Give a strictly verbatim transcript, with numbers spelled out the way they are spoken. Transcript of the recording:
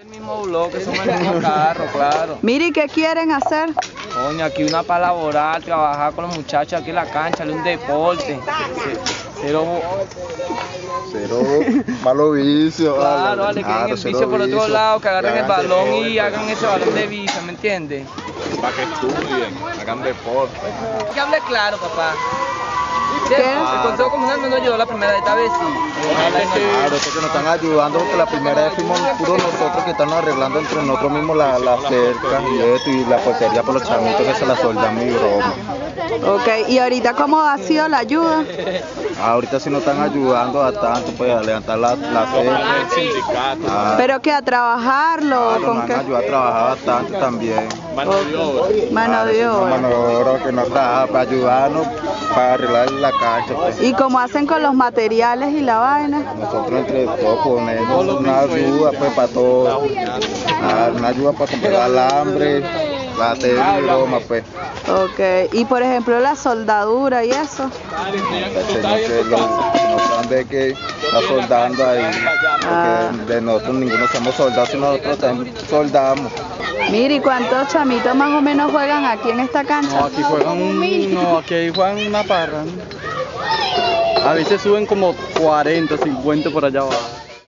El mismo bloque, somos el mismo carro, claro. Mire, ¿qué quieren hacer? Coño, aquí una para laborar, trabajar con los muchachos aquí en la cancha, un deporte. Cero, cero malo vicio. Claro, vale, que hagan el vicio por otro lado, que agarren el balón y hagan ese balón de vicio, ¿me entiendes? Para que estudien, hagan deporte. Que hable claro, papá. ¿Qué? El Consejo Comunal no nos ayudó la primera vez, esta vez sí. Claro, es que nos están ayudando porque la primera vez fuimos puros nosotros que estamos arreglando entre nosotros mismos la, la cerca y esto y la portería por los chamitos que se la soldamos y broma. Ok, ¿y ahorita cómo ha sido la ayuda? Ahorita sí nos están ayudando a tanto, pues a levantar la, la cerca. Ah, ¿pero qué? ¿A trabajarlo? Claro, nos han ayudado a trabajar bastante también. Mano de obra. Mano de obra. Mano de obra que nos da para ayudarnos, para arreglar la cancha. Pues. ¿Y cómo hacen con los materiales y la vaina? Nosotros entre todos ponemos una ayuda pues para todo. Una ayuda para comprar alambre, la tele y broma pues. Ok, y por ejemplo la soldadura y eso. De que está soldando ahí, porque ah. de nosotros ninguno somos soldados, sino nosotros también soldamos. Mire, ¿cuántos chamitos más o menos juegan aquí en esta cancha? No, aquí juegan, un, no, aquí juegan una parra. A veces suben como cuarenta, cincuenta por allá abajo.